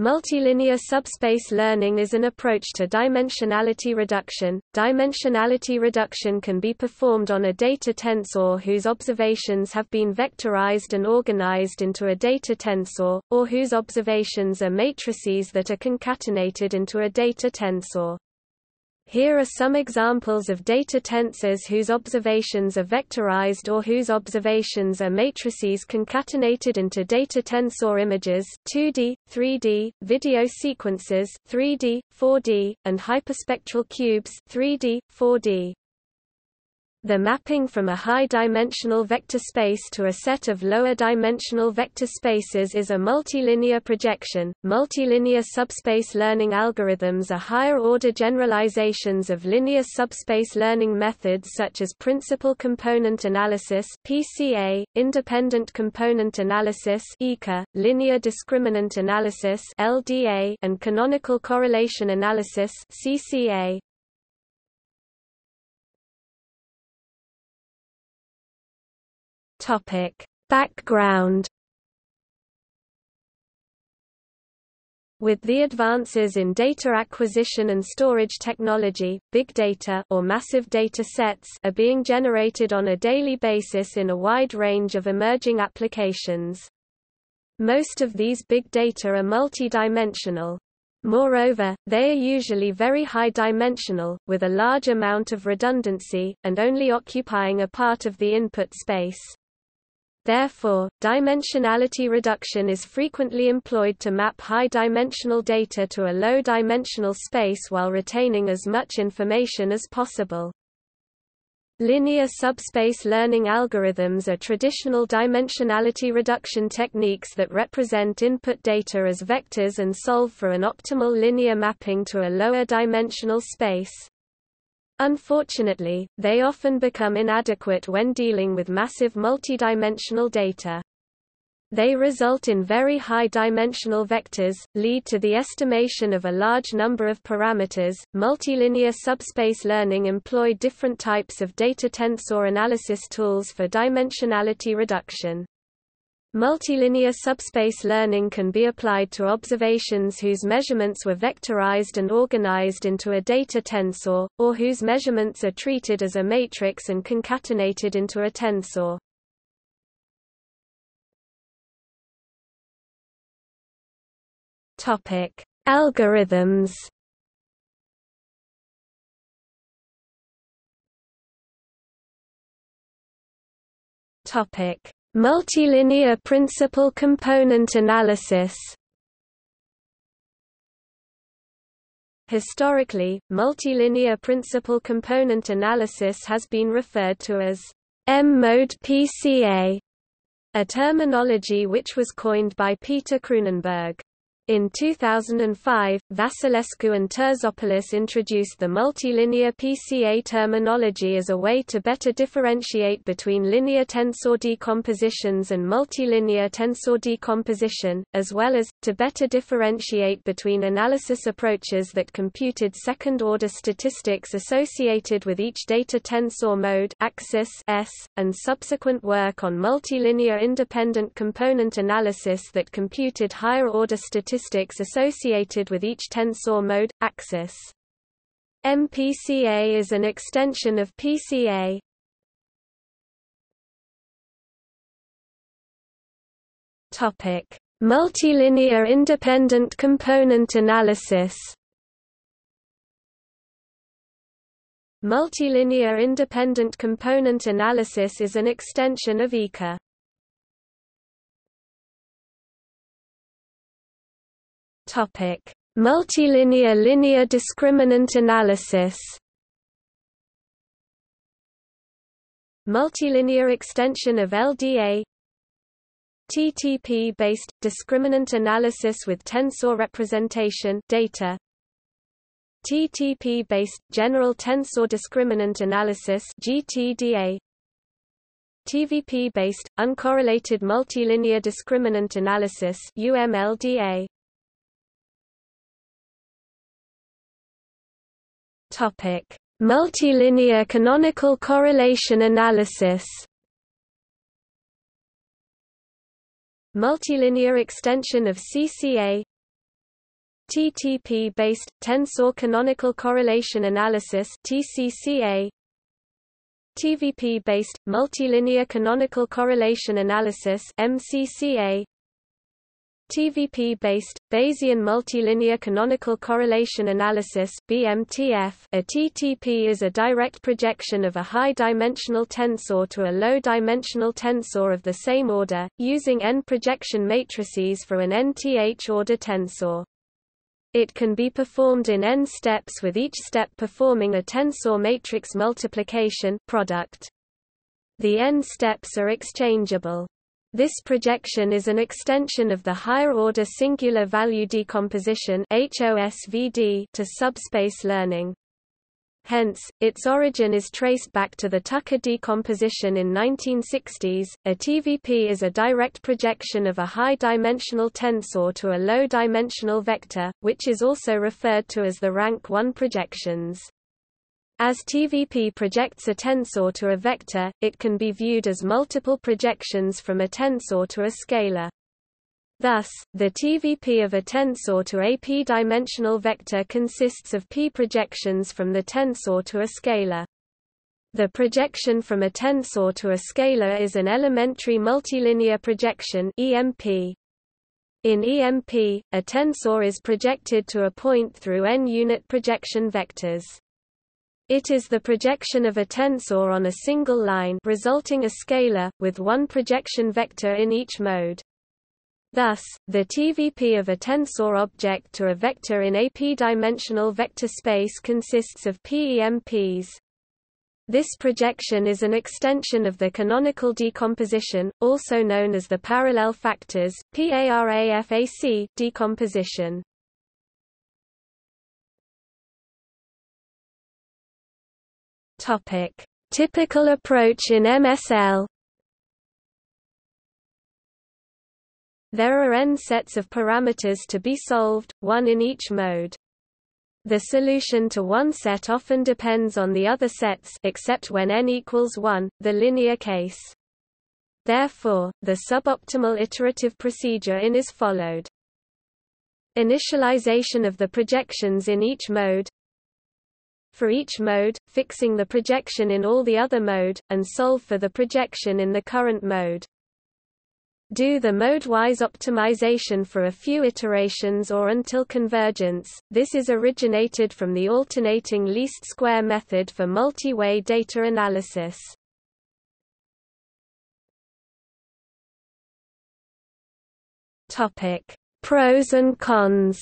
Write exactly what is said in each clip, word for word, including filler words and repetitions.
Multilinear subspace learning is an approach to dimensionality reduction. Dimensionality reduction can be performed on a data tensor whose observations have been vectorized and organized into a data tensor, or whose observations are matrices that are concatenated into a data tensor. Here are some examples of data tensors whose observations are vectorized or whose observations are matrices concatenated into data tensor images, two D, three D, video sequences, three D, four D, and hyperspectral cubes, three D, four D. The mapping from a high-dimensional vector space to a set of lower-dimensional vector spaces is a multilinear projection. Multilinear subspace learning algorithms are higher-order generalizations of linear subspace learning methods such as principal component analysis (P C A), independent component analysis (I C M L), linear discriminant analysis (L D A), and canonical correlation analysis (C C A). Topic: Background. With the advances in data acquisition and storage technology, big data or massive data sets are being generated on a daily basis in a wide range of emerging applications. Most of these big data are multidimensional. Moreover, they are usually very high-dimensional, with a large amount of redundancy, and only occupying a part of the input space. Therefore, dimensionality reduction is frequently employed to map high-dimensional data to a low-dimensional space while retaining as much information as possible. Linear subspace learning algorithms are traditional dimensionality reduction techniques that represent input data as vectors and solve for an optimal linear mapping to a lower dimensional space. Unfortunately, they often become inadequate when dealing with massive multidimensional data. They result in very high dimensional vectors, lead to the estimation of a large number of parameters. Multilinear subspace learning employ different types of data tensor analysis tools for dimensionality reduction. Multilinear subspace learning can be applied to observations whose measurements were vectorized and organized into a data tensor, or whose measurements are treated as a matrix and concatenated into a tensor. Topic: Algorithms. Topic: Multilinear principal component analysis. Historically, multilinear principal component analysis has been referred to as M-mode P C A, a terminology which was coined by Peter Kroonenberg. In two thousand five, Vasilescu and Terzopoulos introduced the multilinear P C A terminology as a way to better differentiate between linear tensor decompositions and multilinear tensor decomposition, as well as, to better differentiate between analysis approaches that computed second-order statistics associated with each data tensor mode axis S, and subsequent work on multilinear independent component analysis that computed higher-order statistics Statistics associated with each tensor mode axis. M P C A is an extension of P C A. Topic: Multilinear independent component analysis. Multilinear independent component analysis is an extension of I C M L. Topic: Multilinear linear discriminant analysis. Multilinear extension of L D A. T T P-based discriminant analysis with tensor representation data. T T P-based general tensor discriminant analysis G T D A. T V P-based uncorrelated multilinear discriminant analysis U M L D A. Topic: Multilinear canonical correlation analysis. Multilinear extension of C C A. T T P-based tensor canonical correlation analysis (T C C A), T V P-based multilinear canonical correlation analysis (M C C A), T V P-based Bayesian multilinear canonical correlation analysis (B M T F). A T T P is a direct projection of a high-dimensional tensor to a low-dimensional tensor of the same order, using n projection matrices for an nth order tensor. It can be performed in n steps, with each step performing a tensor matrix multiplication product. The n steps are exchangeable. This projection is an extension of the higher-order singular value decomposition H O S V D to subspace learning. Hence, its origin is traced back to the Tucker decomposition in nineteen sixties. A T V P is a direct projection of a high-dimensional tensor to a low-dimensional vector, which is also referred to as the rank one projections. As T V P projects a tensor to a vector, it can be viewed as multiple projections from a tensor to a scalar. Thus, the T V P of a tensor to a p-dimensional vector consists of p projections from the tensor to a scalar. The projection from a tensor to a scalar is an elementary multilinear projection (E M P). In E M P, a tensor is projected to a point through n unit projection vectors. It is the projection of a tensor on a single line, resulting a scalar, with one projection vector in each mode. Thus, the T V P of a tensor object to a vector in a p-dimensional vector space consists of p E M Ps. This projection is an extension of the canonical decomposition, also known as the parallel factors (PARAFAC) decomposition. Topic: Typical approach in M S L. There are n sets of parameters to be solved, one in each mode. The solution to one set often depends on the other sets, except when n equals one, the linear case. Therefore, the suboptimal iterative procedure in is followed. Initialization of the projections in each mode. For each mode, fixing the projection in all the other mode, and solve for the projection in the current mode. Do the mode-wise optimization for a few iterations or until convergence. This is originated from the alternating least square method for multi-way data analysis. Topic: Pros and cons.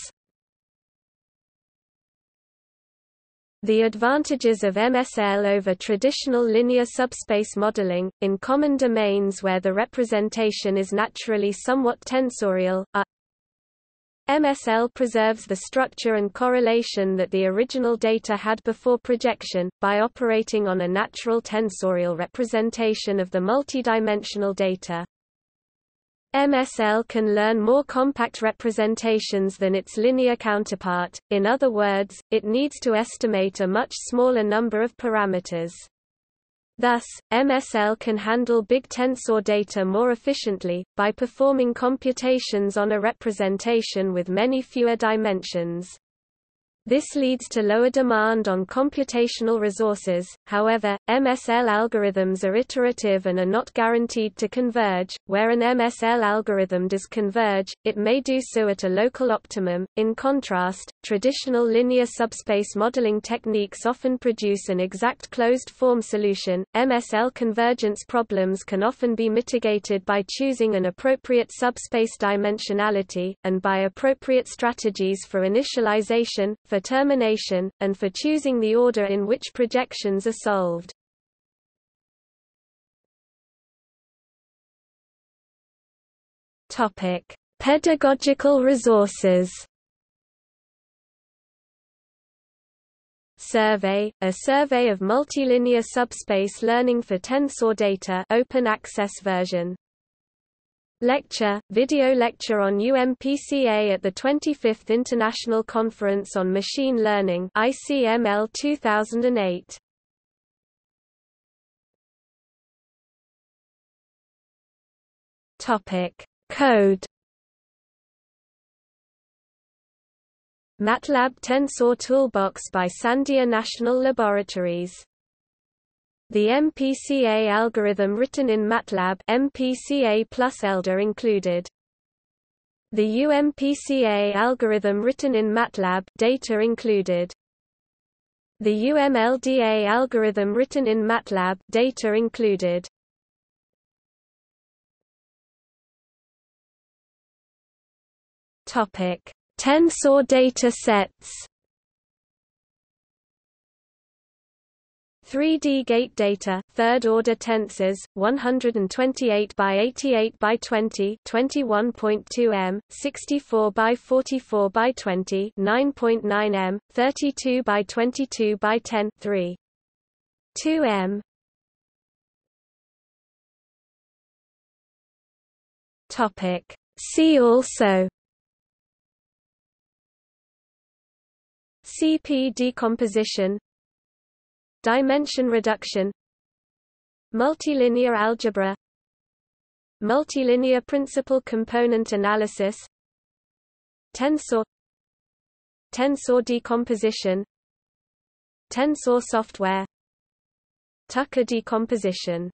The advantages of M S L over traditional linear subspace modeling, in common domains where the representation is naturally somewhat tensorial, are: M S L preserves the structure and correlation that the original data had before projection, by operating on a natural tensorial representation of the multidimensional data. M S L can learn more compact representations than its linear counterpart, in other words, it needs to estimate a much smaller number of parameters. Thus, M S L can handle big tensor data more efficiently, by performing computations on a representation with many fewer dimensions. This leads to lower demand on computational resources. However, M S L algorithms are iterative and are not guaranteed to converge. Where an M S L algorithm does converge, it may do so at a local optimum. In contrast, traditional linear subspace modeling techniques often produce an exact closed-form solution. M S L convergence problems can often be mitigated by choosing an appropriate subspace dimensionality, and by appropriate strategies for initialization, for for termination, and for choosing the order in which projections are solved. Topic: Pedagogical resources. Survey, a survey of multilinear subspace learning for tensor data, open access version. Lecture, video lecture on U M P C A at the twenty-fifth International Conference on Machine Learning I C M L two thousand eight. Topic: Code. MATLAB Tensor Toolbox by Sandia National Laboratories. The M P C A algorithm written in MATLAB M P C A plus Elder included. The U M P C A algorithm written in MATLAB data included. The U M L D A algorithm written in MATLAB data included. Topic: Tensor data sets. three D gate data, third-order tensors, one hundred twenty-eight by eighty-eight by twenty, twenty-one point two meters, sixty-four by forty-four by twenty, nine point nine meters, thirty-two by twenty-two by ten, three point two meters. Topic. See also: C P decomposition, dimension reduction, multilinear algebra, multilinear principal component analysis, tensor, tensor decomposition, tensor software, Tucker decomposition.